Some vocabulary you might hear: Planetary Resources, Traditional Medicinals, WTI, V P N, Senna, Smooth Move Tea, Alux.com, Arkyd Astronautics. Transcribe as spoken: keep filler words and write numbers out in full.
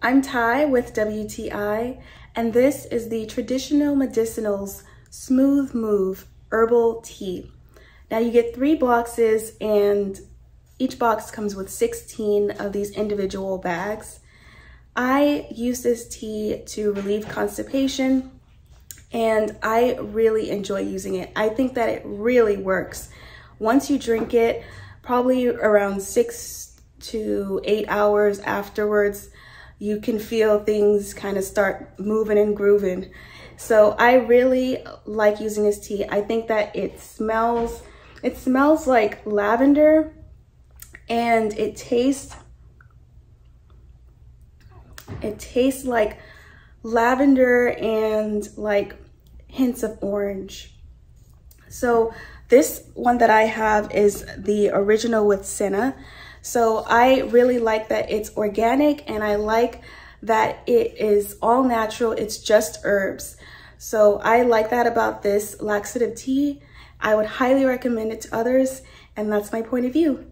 I'm Ty with W T I, and this is the Traditional Medicinals Smooth Move Herbal Tea. Now you get three boxes, and each box comes with sixteen of these individual bags. I use this tea to relieve constipation, and I really enjoy using it. I think that it really works. Once you drink it, probably around six to eight hours afterwards, you can feel things kind of start moving and grooving. So I really like using this tea. I think that it smells, it smells like lavender, and it tastes, it tastes like lavender and like hints of orange. So this one that I have is the original with Senna. So I really like that it's organic, and I like that it is all natural. It's just herbs. So I like that about this laxative tea. I would highly recommend it to others, and that's my point of view.